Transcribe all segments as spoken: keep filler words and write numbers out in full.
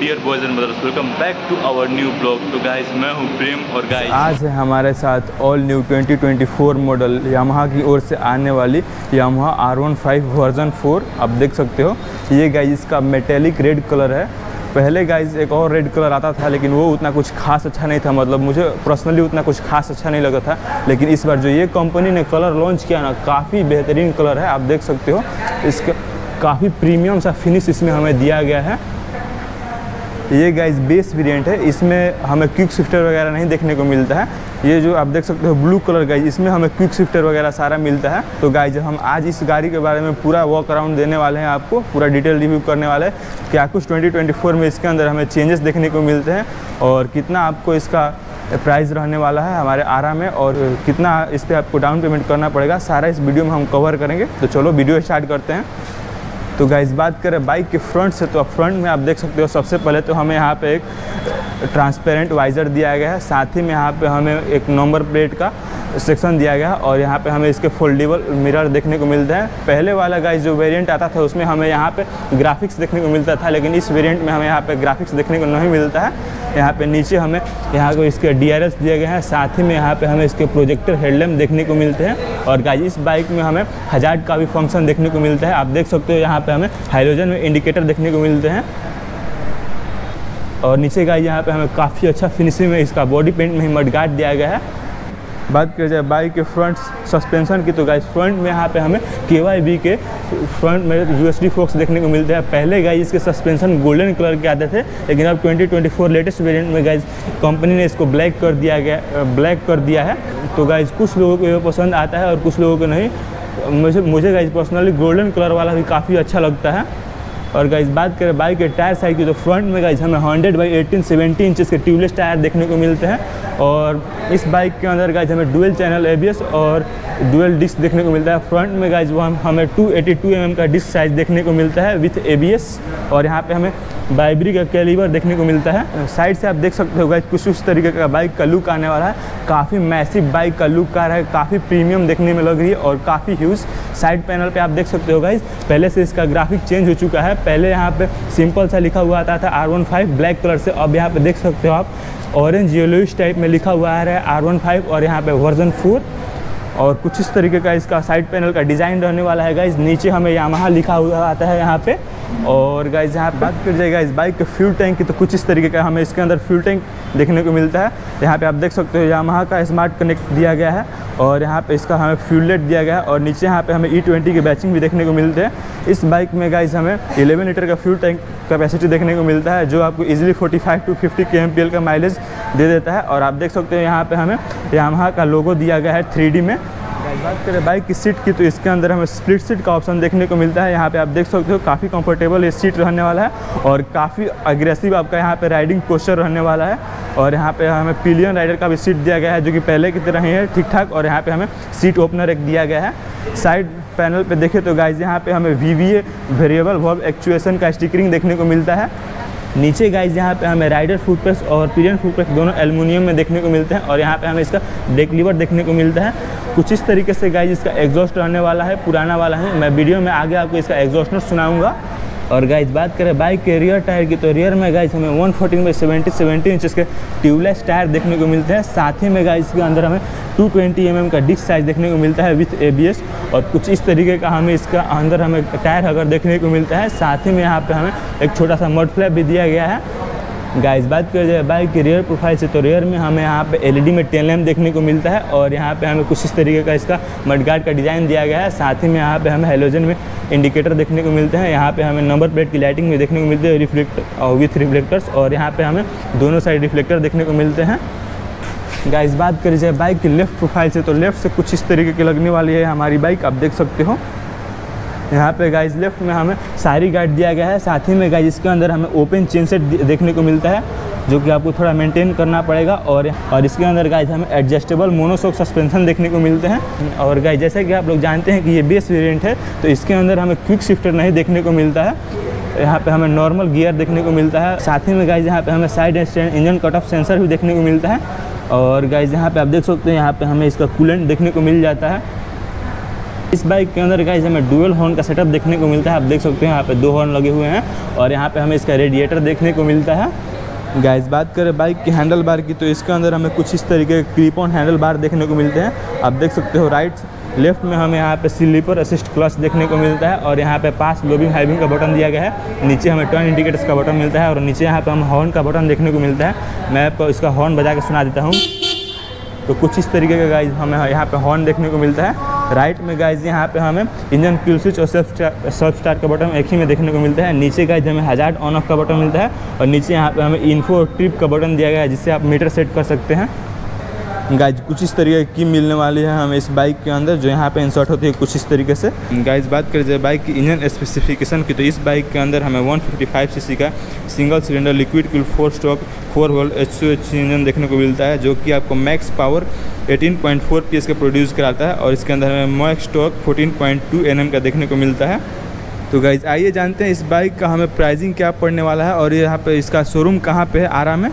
Dear boys and mothers, welcome back to our new blog. तो guys मैं हूं प्रेम और गाइस आज है हमारे साथ all new twenty twenty four model Yamaha की ओर से आने वाली Yamaha R one five version four. आप देख सकते हो ये गाइस इसका मेटेलिक रेड कलर है। पहले गाइस एक और रेड कलर आता था लेकिन वो उतना कुछ खास अच्छा नहीं था, मतलब मुझे पर्सनली उतना कुछ खास अच्छा नहीं लगा था। लेकिन इस बार जो ये कंपनी ने कलर लॉन्च किया ना, काफ़ी बेहतरीन कलर है। आप देख सकते हो इसका काफ़ी प्रीमियम सा फिनिश इसमें हमें दिया गया है। ये गाइस बेस वेरिएंट है, इसमें हमें क्विक शिफ्टर वगैरह नहीं देखने को मिलता है। ये जो आप देख सकते हो ब्लू कलर गाइस, इसमें हमें क्विक शिफ्टर वगैरह सारा मिलता है। तो गाइस हम आज इस गाड़ी के बारे में पूरा वॉक अराउंड देने वाले हैं, आपको पूरा डिटेल रिव्यू करने वाले हैं क्या कुछ ट्वेंटी ट्वेंटी फोर में इसके अंदर हमें चेंजेस देखने को मिलते हैं और कितना आपको इसका प्राइस रहने वाला है हमारे आरा में और कितना इस पर आपको डाउन पेमेंट करना पड़ेगा, सारा इस वीडियो में हम कवर करेंगे। तो चलो वीडियो स्टार्ट करते हैं। तो गाइस बात करें बाइक के फ्रंट से, तो फ्रंट में आप देख सकते हो सबसे पहले तो हमें यहाँ पे एक ट्रांसपेरेंट वाइजर दिया गया है, साथ ही में यहाँ पे हमें एक नंबर प्लेट का सेक्शन दिया गया है और यहाँ पे हमें इसके फोल्डेबल मिरर देखने को मिलता है। पहले वाला गाइस जो वेरिएंट आता था उसमें हमें यहाँ पे ग्राफिक्स देखने को मिलता था, लेकिन इस वेरिएंट में हमें यहाँ पे ग्राफिक्स देखने को नहीं मिलता है। यहाँ पे नीचे हमें यहाँ को इसके डी आर एस दिए गए हैं, साथ ही में यहाँ पे हमें इसके प्रोजेक्टर हेडलैम्प देखने को मिलते हैं। और गाइस इस बाइक में हमें हजार्ड का भी फंक्शन देखने को मिलता है। आप देख सकते हो यहाँ पे हमें हाइड्रोजन में इंडिकेटर देखने को मिलते हैं। और नीचे गाइस यहाँ पे हमें काफ़ी अच्छा फिनिशिंग में इसका बॉडी पेंट में ही मडगार्ड दिया गया है। बात की जाए बाइक के फ्रंट सस्पेंशन की, तो गाइस फ्रंट में यहाँ पे हमें के वाई बी के फ्रंट में यूएसडी फोक्स देखने को मिलते हैं। पहले गाइस इसके सस्पेंशन गोल्डन कलर के आते थे, लेकिन अब twenty twenty four latest variant में गाइस कंपनी ने इसको ब्लैक कर दिया गया ब्लैक कर दिया है। तो गाइस कुछ लोगों को ये पसंद आता है और कुछ लोगों को नहीं। मुझे मुझे गाइस पर्सनली गोल्डन कलर वाला भी काफ़ी अच्छा लगता है। और गाइस बात करें बाइक के टायर साइड की, तो फ्रंट में गाइस हमें hundred by eighteen seventy inches के ट्यूबलेस टायर देखने को मिलते हैं। और इस बाइक के अंदर गाइस हमें डुअल चैनल एबीएस और डुअल डिस्क देखने को मिलता है। फ्रंट में गाइस वो हमें two eighty two M M का डिस्क साइज देखने को मिलता है विथ एबीएस। और यहाँ पे हमें बाइबरी का कैलिबर देखने को मिलता है। साइड से आप देख सकते हो गाइस कुछ उस तरीके का बाइक का लुक आने वाला है। काफ़ी मैसिव बाइक का लुक आ रहा है, काफ़ी प्रीमियम देखने में लग रही है और काफ़ी ह्यूज। साइड पैनल पे आप देख सकते हो गाइस पहले से इसका ग्राफिक चेंज हो चुका है। पहले यहाँ पे सिंपल सा लिखा हुआ आता था R one five black colour से, अब यहाँ पे देख सकते हो आप ऑरेंज येलोइश टाइप में लिखा हुआ आ रहा है आर वन फाइव और यहाँ पे वर्जन फोर। और कुछ इस तरीके का इसका साइड पैनल का डिज़ाइन रहने वाला है। गाइस नीचे हमें यामाहा लिखा हुआ आता है यहाँ पे। और गाइस यहाँ पे बात कर जाएगा इस बाइक के फ्यूल टैंक की, तो कुछ इस तरीके का हमें इसके अंदर फ्यूल टैंक देखने को मिलता है। यहाँ पे आप देख सकते हो यामाहा का स्मार्ट कनेक्ट दिया गया है और यहाँ पे इसका हमें फ्यूलेट दिया गया है। और नीचे यहाँ पे हमें ई ट्वेंटी की बैचिंग भी देखने को मिलते हैं। इस बाइक में गाइस हमें इलेवन लीटर का फ्यूल टैंक कैपेसिटी देखने को मिलता है, जो आपको easily forty five to fifty K M P L का माइलेज दे देता है। और आप देख सकते हो यहाँ पे हमें यामाहा का लोगो दिया गया है थ्री डी में। बात करें बाइक की सीट की, तो इसके अंदर हमें स्प्लिट सीट का ऑप्शन देखने को मिलता है। यहाँ पे आप देख सकते हो काफ़ी कंफर्टेबल ये सीट रहने वाला है और काफ़ी अग्रेसिव आपका यहाँ पे राइडिंग पोस्चर रहने वाला है। और यहाँ पे हमें पिलियन राइडर का भी सीट दिया गया है जो कि पहले की तरह ही है ठीक ठाक। और यहाँ पे हमें सीट ओपनर एक दिया गया है। साइड पैनल पे देखें तो गाइस यहाँ पे हमें V V A variable verb actuation का स्टिकरिंग देखने को मिलता है। नीचे गाइस यहाँ पे हमें राइडर फुटप्रेस और पिलियन फुटप्रेस दोनों एल्युमिनियम में देखने को मिलते हैं। और यहाँ पे हमें इसका ब्रेक लीवर देखने को मिलता है। कुछ इस तरीके से गाइस इसका एग्जॉस्ट रहने वाला है, पुराना वाला है। मैं वीडियो में आगे आपको इसका एग्जॉस्ट नोट सुनाऊंगा। और गाइस बात करें बाइक के रियर टायर की, तो रियर में गाइस हमें one fourteen by seventy seventy inches के ट्यूबलेस टायर देखने को मिलते हैं। साथ ही में गाइस के अंदर हमें टू ट्वेंटी एम एम का डिस्क साइज देखने को मिलता है विथ ए बी एस। और कुछ इस तरीके का हमें इसका अंदर हमें टायर हगर देखने को मिलता है। साथ ही में यहाँ पे हमें एक छोटा सा मड फ्लैप भी दिया गया है। गाइस बात कर जाए बाइक की रियर प्रोफाइल से, तो रियर में हमें यहाँ पे एल ई डी में टेल लैम्प देखने को मिलता है। और यहाँ पे हमें कुछ इस तरीके का इसका मडगार्ड का डिज़ाइन दिया गया है। साथ ही में यहाँ पे हमें हेलोजन में इंडिकेटर देखने को मिलते हैं। यहाँ पे हमें नंबर प्लेट की लाइटिंग में देखने को मिलती है रिफ्लेक्टर और विथ रिफ्लेक्टर्स। और यहाँ पर हमें दोनों साइड रिफ्लेक्टर देखने को मिलते हैं। गाइस बात करी जाए बाइक की लेफ्ट प्रोफाइल से, तो लेफ्ट से कुछ इस तरीके की लगने वाली है हमारी बाइक। आप देख सकते हो यहाँ पे गाइस लेफ्ट में हमें सारी गार्ड दिया गया है। साथ ही में गाइस इसके अंदर हमें ओपन चेन सेट देखने को मिलता है जो कि आपको थोड़ा मेंटेन करना पड़ेगा। और और इसके अंदर गाइस हमें एडजस्टेबल मोनोशॉक सस्पेंशन देखने को मिलते हैं। और गाइस जैसा कि आप लोग जानते हैं कि ये बेस वेरिएंट है, तो इसके अंदर हमें क्विक शिफ्टर नहीं देखने को मिलता है। यहाँ पे हमें नॉर्मल गियर देखने को मिलता है। साथ ही में गाइस यहाँ पे हमें side stand engine cut off sensor भी देखने को मिलता है। और गाइस यहाँ पे आप देख सकते हैं यहाँ पे हमें इसका कूलेंट देखने को मिल जाता है। इस बाइक के अंदर गाइस हमें डुअल हॉर्न का सेटअप देखने को मिलता है। आप देख सकते हैं यहाँ पे दो हॉर्न लगे हुए हैं और यहाँ पे हमें इसका रेडिएटर देखने को मिलता है। गाइस बात करें बाइक के हैंडल बार की तो इसके अंदर हमें कुछ इस तरीके के क्लिप ऑन हैंडल बार देखने को मिलते हैं। आप देख सकते हो राइट लेफ्ट में हमें यहाँ पे स्लीपर असिस्ट क्लच देखने को मिलता है और यहाँ पे पास लोबिंग हाइविंग का बटन दिया गया है। नीचे हमें टर्न इंडिकेटर्स का बटन मिलता है और नीचे यहाँ पे हम हॉर्न का बटन देखने को मिलता है। मैं आपको इसका हॉर्न बजा के सुना देता हूँ तो कुछ इस तरीके का गाइस हमें यहाँ पे हॉर्न देखने को मिलता है। राइट में गाइज यहाँ पे हमें इंजन किल स्विच और सेल्फ सेल्फ स्टार्ट का बटन एक ही में देखने को मिलता है। नीचे गाइज हमें हजार्ड ऑन ऑफ का बटन मिलता है और नीचे यहाँ पे हमें इन्फो और ट्रिप का बटन दिया गया है जिससे आप मीटर सेट कर सकते हैं। गाइज कुछ इस तरीके की मिलने वाली है हमें इस बाइक के अंदर जो यहाँ पे इंसर्ट होती है कुछ इस तरीके से। गाइज बात करें जब बाइक की इंजन स्पेसिफिकेशन की तो इस बाइक के अंदर हमें वन फिफ्टी फाइव सीसी का single cylinder liquid cooled four stroke four valve H engine देखने को मिलता है जो कि आपको max power eighteen point four PS का प्रोड्यूस कराता है और इसके अंदर हमें मैक्स स्टॉक फोर्टीन पॉइंट टू एनएम का देखने को मिलता है। तो गाइज आइए जानते हैं इस बाइक का हमें प्राइसिंग क्या पड़ने वाला है और यहाँ पे इसका शोरूम कहाँ पे है आरा में।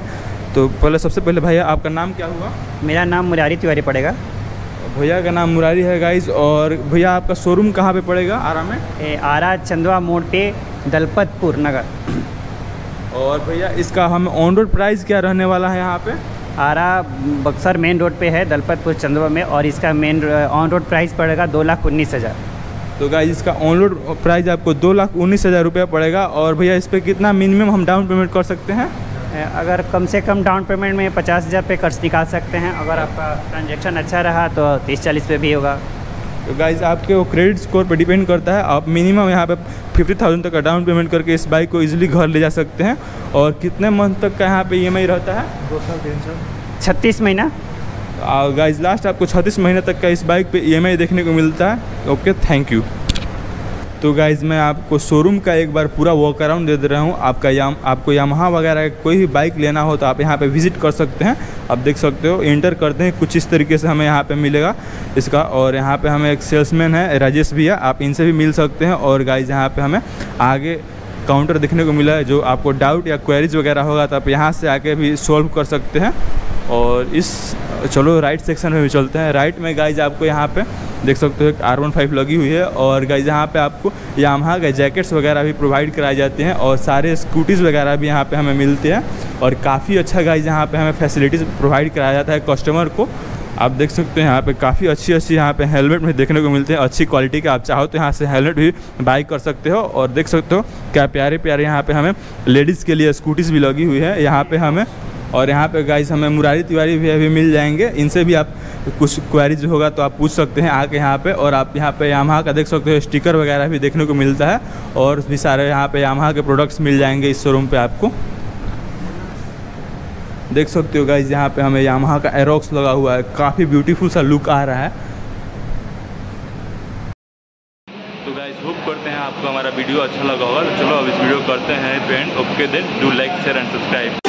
तो पहले सबसे पहले भैया आपका नाम क्या हुआ? मेरा नाम मुरारी तिवारी पड़ेगा। भैया का नाम मुरारी है गाइज। और भैया आपका शोरूम कहाँ पे पड़ेगा आरा में? ए, आरा चंदवा मोड़ पे दलपतपुर नगर। और भैया इसका हमें ऑन रोड प्राइस क्या रहने वाला है? यहाँ पे आरा बक्सर मेन रोड पे है दलपतपुर चंदवा में और इसका मेन ऑन रोड प्राइस पड़ेगा दो लाख उन्नीस हज़ार। तो गाइज इसका ऑन रोड प्राइस आपको दो लाख उन्नीस हज़ार रुपया पड़ेगा। और भैया इस पर कितना मिनिमम हम डाउन पेमेंट कर सकते हैं? अगर कम से कम डाउन पेमेंट में पचास हज़ार पे खर्च निकाल सकते हैं। अगर आपका ट्रांजैक्शन अच्छा रहा तो तीस चालीस पे भी होगा। तो गाइज़ आपके वो क्रेडिट स्कोर पे डिपेंड करता है। आप मिनिमम यहाँ पे फिफ्टी थाउजेंड तक का डाउन पेमेंट करके इस बाइक को इजीली घर ले जा सकते हैं। और कितने मंथ तक का यहाँ पे ईएमआई रहता है? दो साल तीन साल छत्तीस महीना। गाइज़ लास्ट आपको छत्तीस महीने तक का इस बाइक पर ईएमआई देखने को मिलता है। Okay thank you. तो गाइज़ मैं आपको शोरूम का एक बार पूरा वॉक अराउंड दे दे रहा हूँ। आपका याम आपको यामाहा वगैरह कोई भी बाइक लेना हो तो आप यहाँ पे विजिट कर सकते हैं। आप देख सकते हो इंटर करते हैं कुछ इस तरीके से हमें यहाँ पे मिलेगा इसका। और यहाँ पे हमें एक सेल्समैन है राजेश भैया, आप इनसे भी मिल सकते हैं। और गाइज़ यहाँ पर हमें आगे काउंटर देखने को मिला है, जो आपको डाउट या क्वेरीज वगैरह होगा तो आप यहाँ से आके भी सॉल्व कर सकते हैं। और इस चलो राइट सेक्शन में भी चलते हैं। राइट में गाइज आपको यहाँ पे देख सकते हो एक आर वन फाइव लगी हुई है और गाइज यहाँ पे आपको यामाहा के जैकेट्स वगैरह भी प्रोवाइड कराए जाते हैं और सारे स्कूटीज़ वगैरह भी यहाँ पे हमें मिलते हैं। और काफ़ी अच्छा गाइज यहाँ पे हमें फैसिलिटीज़ प्रोवाइड कराया जाता है कस्टमर को। आप देख सकते हैं यहाँ पे काफ़ी अच्छी अच्छी यहाँ पे हेलमेट भी देखने को मिलते हैं अच्छी क्वालिटी के। आप चाहो तो यहाँ से हेलमेट भी बाई कर सकते हो। और देख सकते हो क्या प्यारे प्यारे यहाँ पे हमें लेडीज़ के लिए स्कूटीज़ भी लगी हुई है यहाँ पे हमें। और यहाँ पे गाइस हमें मुरारी तिवारी भी अभी मिल जाएंगे, इनसे भी आप कुछ क्वेरीज होगा तो आप पूछ सकते हैं आके यहाँ पे। और आप यहाँ पे यामाहा का देख सकते हो स्टिकर वगैरह भी देखने को मिलता है और भी सारे यहाँ पे यामाहा के प्रोडक्ट्स मिल जाएंगे इस शोरूम पे। आपको देख सकते हो गाइस यहाँ पे हमें यामाहा का एरोक्स लगा हुआ है, काफ़ी ब्यूटीफुल सा लुक आ रहा है। तो गाइस होप करते हैं आपको हमारा वीडियो अच्छा लगा होगा। चलो अब इस वीडियो करते हैं paint. Okay then do like share and subscribe.